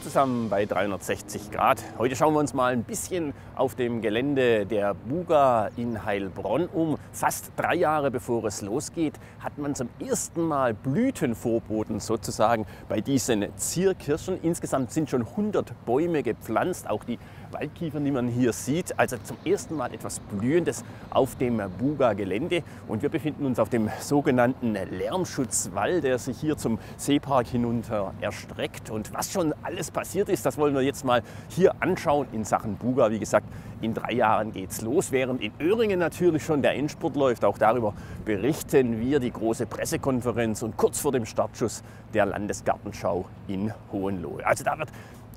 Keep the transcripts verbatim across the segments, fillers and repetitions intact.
Hallo zusammen bei dreihundertsechzig Grad. Heute schauen wir uns mal ein bisschen auf dem Gelände der Buga in Heilbronn um. Fast drei Jahre bevor es losgeht, hat man zum ersten Mal Blütenvorboten sozusagen bei diesen Zierkirschen. Insgesamt sind schon hundert Bäume gepflanzt, auch die Waldkiefern, die man hier sieht. Also zum ersten Mal etwas Blühendes auf dem Buga-Gelände. Und wir befinden uns auf dem sogenannten Lärmschutzwall, der sich hier zum Seepark hinunter erstreckt. Und was schon alles passiert ist, das wollen wir jetzt mal hier anschauen in Sachen Buga. Wie gesagt, in drei Jahren geht's los, während in Öhringen natürlich schon der Endspurt läuft. Auch darüber berichten wir, die große Pressekonferenz und kurz vor dem Startschuss der Landesgartenschau in Hohenlohe. Also da wird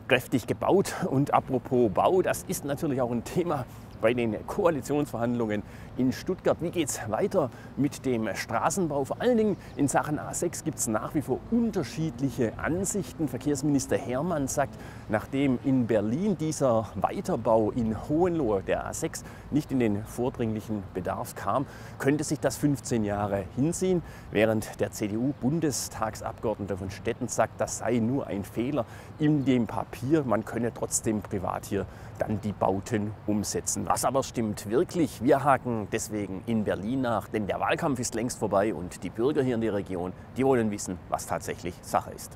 kräftig gebaut. Und apropos Bau, das ist natürlich auch ein Thema bei den Koalitionsverhandlungen in Stuttgart. Wie geht es weiter mit dem Straßenbau? Vor allen Dingen in Sachen A sechs gibt es nach wie vor unterschiedliche Ansichten. Verkehrsminister Herrmann sagt, nachdem in Berlin dieser Weiterbau in Hohenlohe, der A sechs, nicht in den vordringlichen Bedarf kam, könnte sich das fünfzehn Jahre hinziehen. Während der C D U-Bundestagsabgeordnete von Stetten sagt, das sei nur ein Fehler in dem Papier. Man könne trotzdem privat hier dann die Bauten umsetzen. Was aber stimmt wirklich? Wir haken deswegen in Berlin nach, denn der Wahlkampf ist längst vorbei und die Bürger hier in der Region, die wollen wissen, was tatsächlich Sache ist.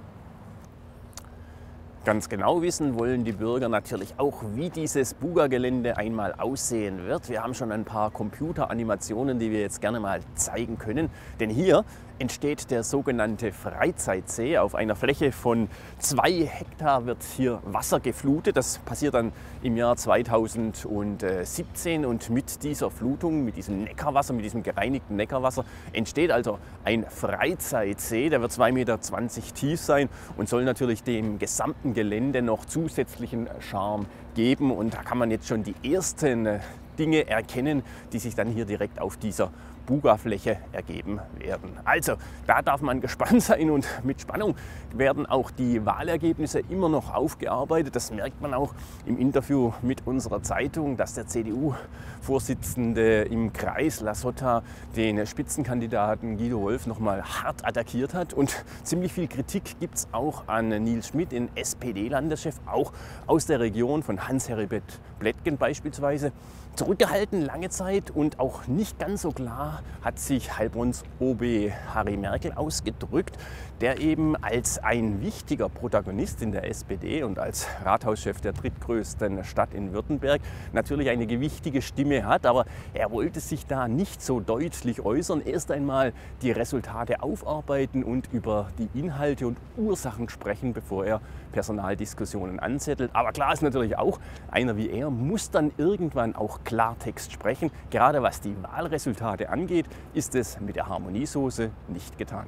Ganz genau wissen wollen die Bürger natürlich auch, wie dieses Buga-Gelände einmal aussehen wird. Wir haben schon ein paar Computeranimationen, die wir jetzt gerne mal zeigen können. Denn hier entsteht der sogenannte Freizeitsee. Auf einer Fläche von zwei Hektar wird hier Wasser geflutet. Das passiert dann im Jahr zweitausendsiebzehn. Und mit dieser Flutung, mit diesem Neckarwasser, mit diesem gereinigten Neckarwasser, entsteht also ein Freizeitsee. Der wird zwei Meter zwanzig tief sein und soll natürlich dem gesamten Gelände noch zusätzlichen Charme geben. Und da kann man jetzt schon die ersten Dinge erkennen, die sich dann hier direkt auf dieser Buga-Fläche ergeben werden. Also, da darf man gespannt sein und mit Spannung werden auch die Wahlergebnisse immer noch aufgearbeitet. Das merkt man auch im Interview mit unserer Zeitung, dass der C D U-Vorsitzende im Kreis Lasotta den Spitzenkandidaten Guido Wolf nochmal hart attackiert hat. Und ziemlich viel Kritik gibt es auch an Nils Schmidt, den S P D-Landeschef, auch aus der Region von Hans-Heribert Blättgen beispielsweise. Zurückgehalten lange Zeit und auch nicht ganz so klar hat sich Heilbronns O B Harry Merkel ausgedrückt, der eben als ein wichtiger Protagonist in der S P D und als Rathauschef der drittgrößten Stadt in Württemberg natürlich eine gewichtige Stimme hat, aber er wollte sich da nicht so deutlich äußern. Erst einmal die Resultate aufarbeiten und über die Inhalte und Ursachen sprechen, bevor er Personaldiskussionen anzettelt. Aber klar ist natürlich auch, einer wie er muss dann irgendwann auch Klartext sprechen. Gerade was die Wahlresultate angeht, ist es mit der Harmoniesoße nicht getan.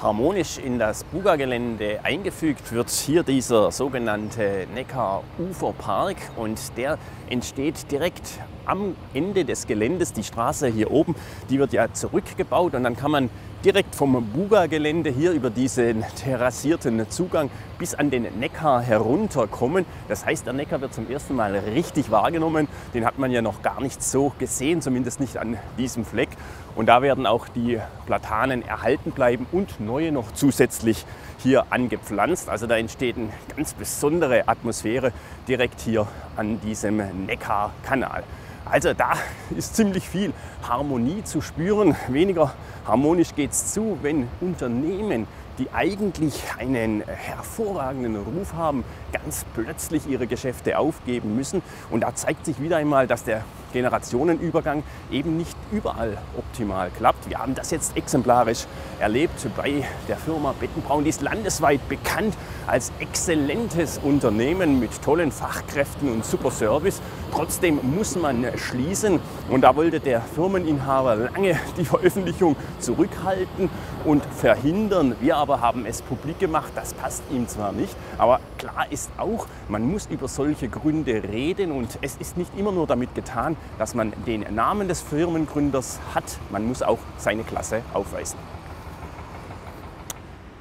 Harmonisch in das Buga-Gelände eingefügt wird hier dieser sogenannte Neckar-Uferpark und der entsteht direkt am Ende des Geländes. Die Straße hier oben, die wird ja zurückgebaut und dann kann man direkt vom Buga-Gelände hier über diesen terrassierten Zugang bis an den Neckar herunterkommen. Das heißt, der Neckar wird zum ersten Mal richtig wahrgenommen. Den hat man ja noch gar nicht so gesehen, zumindest nicht an diesem Fleck. Und da werden auch die Platanen erhalten bleiben und neue noch zusätzlich hier angepflanzt. Also da entsteht eine ganz besondere Atmosphäre direkt hier an diesem Neckarkanal. Also da ist ziemlich viel Harmonie zu spüren. Weniger harmonisch geht es zu, wenn Unternehmen, die eigentlich einen hervorragenden Ruf haben, ganz plötzlich ihre Geschäfte aufgeben müssen. Und da zeigt sich wieder einmal, dass der Generationenübergang eben nicht überall optimal klappt. Wir haben das jetzt exemplarisch erlebt bei der Firma Bettenbraun. Die ist landesweit bekannt als exzellentes Unternehmen mit tollen Fachkräften und super Service. Trotzdem muss man schließen und da wollte der Firmeninhaber lange die Veröffentlichung zurückhalten und verhindern. Wir aber haben es publik gemacht, das passt ihm zwar nicht, aber klar ist auch, man muss über solche Gründe reden und es ist nicht immer nur damit getan, dass man den Namen des Firmengründers hat, man muss auch seine Klasse aufweisen.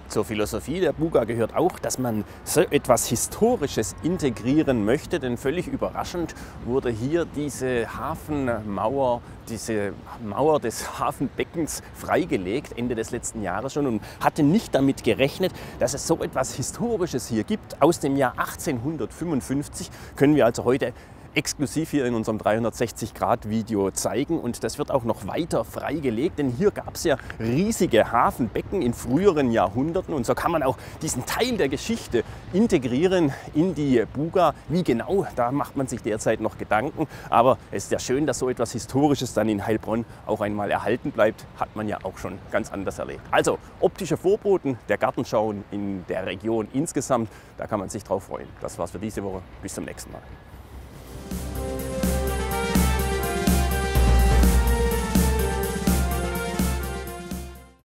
Zur Philosophie der Buga gehört auch, dass man so etwas Historisches integrieren möchte, denn völlig überraschend wurde hier diese Hafenmauer, diese Mauer des Hafenbeckens freigelegt, Ende des letzten Jahres schon, und hatte nicht damit gerechnet, dass es so etwas Historisches hier gibt. Aus dem Jahr achtzehnhundertfünfundfünfzig können wir also heute exklusiv hier in unserem dreihundertsechzig Grad Video zeigen, und das wird auch noch weiter freigelegt, denn hier gab es ja riesige Hafenbecken in früheren Jahrhunderten, und so kann man auch diesen Teil der Geschichte integrieren in die Buga. Wie genau, da macht man sich derzeit noch Gedanken, aber es ist ja schön, dass so etwas Historisches dann in Heilbronn auch einmal erhalten bleibt, hat man ja auch schon ganz anders erlebt. Also optische Vorboten der Gartenschauen in der Region insgesamt, da kann man sich drauf freuen. Das war's für diese Woche, bis zum nächsten Mal.